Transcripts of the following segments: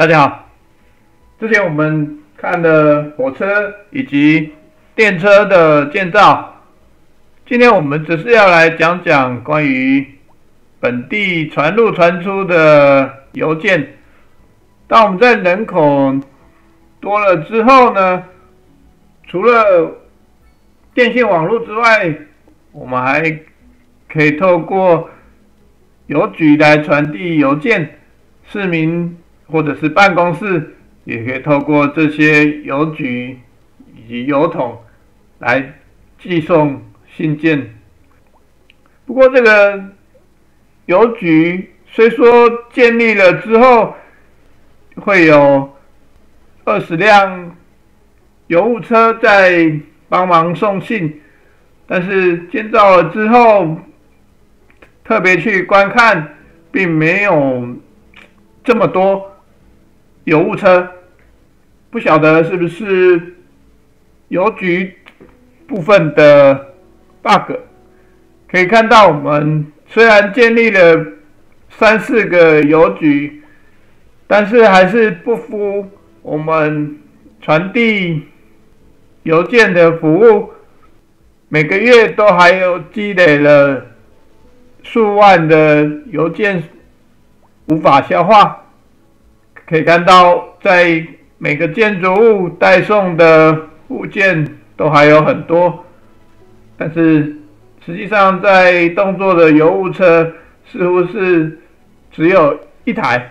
大家好，之前我们看了火车以及电车的建造，今天我们只是要来讲讲关于本地传入传出的邮件。当我们在人口多了之后呢，除了电信网络之外，我们还可以透过邮局来传递邮件，市民或者是办公室也可以透过这些邮局以及邮筒来寄送信件。不过这个邮局虽说建立了之后会有20辆邮务车在帮忙送信，但是建造了之后特别去观看并没有这么多邮务车，不晓得是不是邮局部分的 bug。 可以看到我们虽然建立了3、4个邮局，但是还是不敷我们传递邮件的服务，每个月都还有积累了数万的邮件无法消化。可以看到，在每个建筑物带送的物件都还有很多，但是实际上在动作的邮务车似乎是只有1台。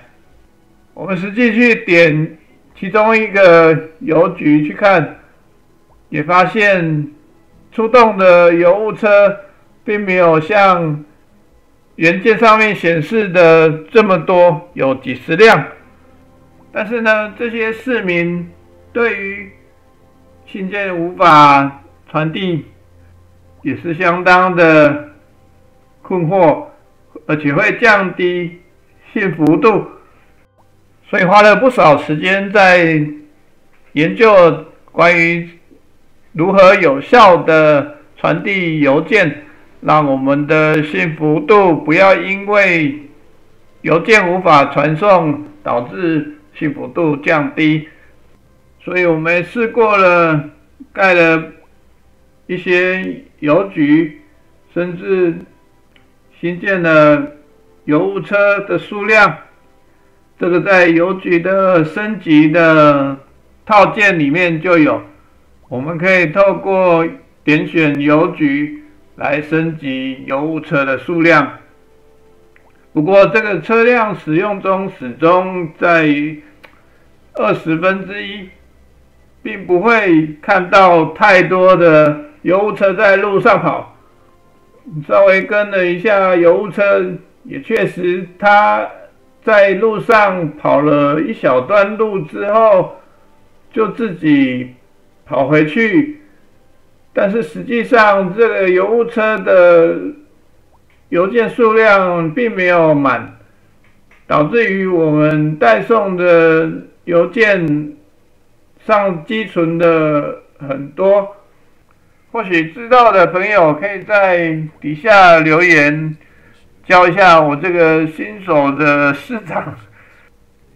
我们实际去点其中一个邮局去看，也发现出动的邮务车并没有像原件上面显示的这么多，有几十辆。但是呢，这些市民对于信件无法传递也是相当的困惑，而且会降低幸福度，所以花了不少时间在研究关于如何有效的传递邮件，让我们的幸福度不要因为邮件无法传送导致幸福度降低。所以我们试过了盖了一些邮局，甚至新建了邮务车的数量，这个在邮局的升级的套件里面就有，我们可以透过点选邮局来升级邮务车的数量。不过这个车辆使用中始终在于1/20，并不会看到太多的邮务车在路上跑。稍微跟了一下邮务车，也确实它在路上跑了一小段路之后就自己跑回去，但是实际上这个邮务车的邮件数量并没有满，导致于我们代送的邮件上积存的很多。或许知道的朋友可以在底下留言教一下我这个新手的市长，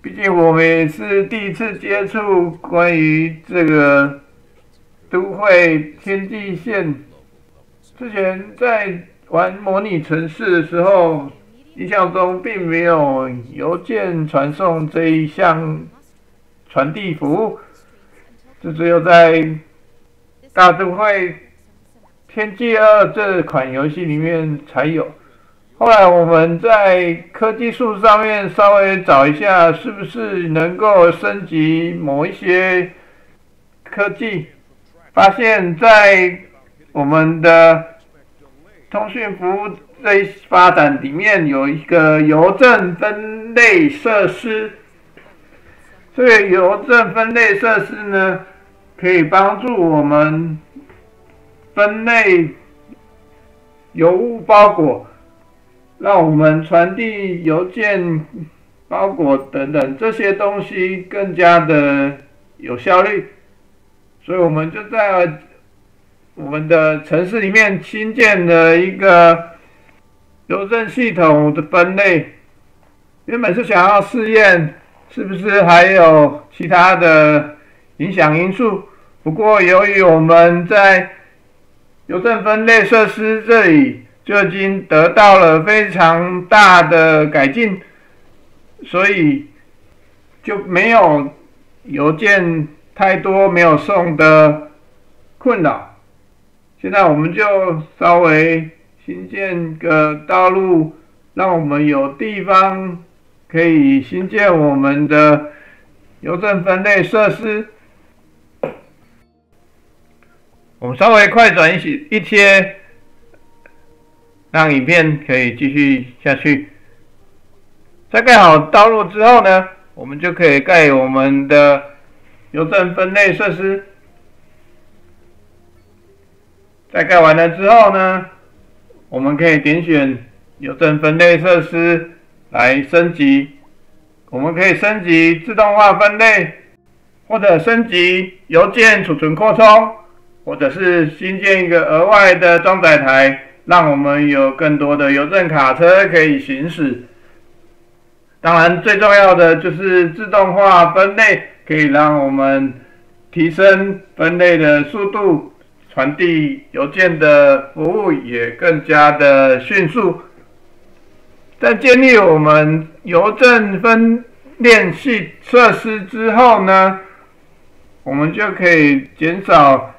毕竟我们也是第一次接触关于这个都会天际线。之前在玩模拟城市的时候，印象中并没有邮件传送这一项传递服务，这只有在大都会天际2这款游戏里面才有。后来我们在科技树上面稍微找一下，是不是能够升级某一些科技，发现在我们的通讯服务这一发展里面有一个邮政分类设施，所以邮政分类设施呢，可以帮助我们分类邮物包裹，让我们传递邮件、包裹等等这些东西更加的有效率。所以我们就在我们的城市里面新建了一个邮政系统的分类，原本是想要试验是不是还有其他的影响因素？不过，由于我们在邮政分类设施这里就已经得到了非常大的改进，所以就没有邮件太多没有送的困扰。现在我们就稍微新建个道路，让我们有地方可以新建我们的邮政分类设施。我们稍微快转一些，让影片可以继续下去。在盖好道路之后呢，我们就可以盖我们的邮政分类设施。在盖完了之后呢，我们可以点选邮政分类设施来升级。我们可以升级自动化分类，或者升级邮件储存扩充，或者是新建一个额外的装载台，让我们有更多的邮政卡车可以行驶。当然，最重要的就是自动化分类，可以让我们提升分类的速度。传递邮件的服务也更加的迅速。在建立我们邮政分类设施之后呢，我们就可以减少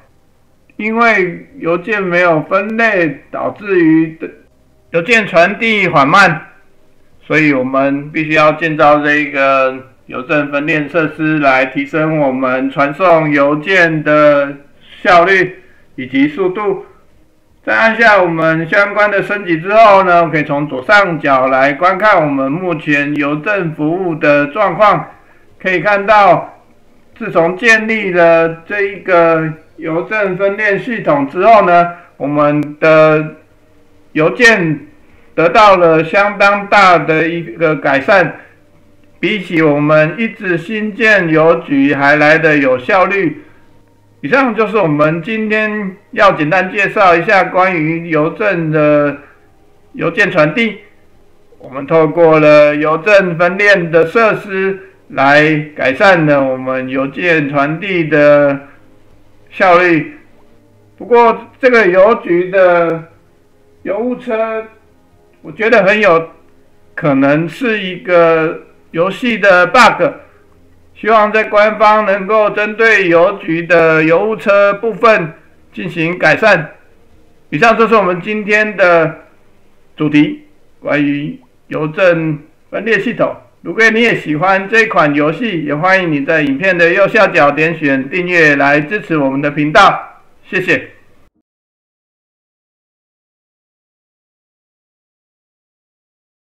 因为邮件没有分类导致于邮件传递缓慢，所以我们必须要建造这个邮政分类设施来提升我们传送邮件的效率以及速度。在按下我们相关的升级之后呢，我们可以从左上角来观看我们目前邮政服务的状况。可以看到，自从建立了这一个邮政分类系统之后呢，我们的邮件得到了相当大的一个改善，比起我们一直新建邮局还来得有效率。以上就是我们今天要简单介绍一下关于邮政的邮件传递。我们透过了邮政分类的设施来改善了我们邮件传递的效率。不过，这个邮局的邮务车，我觉得很有可能是一个游戏的 bug。希望在官方能够针对邮局的邮务车部分进行改善。以上就是我们今天的主题，关于邮政分类系统。如果你也喜欢这款游戏，也欢迎你在影片的右下角点选订阅来支持我们的频道。谢谢。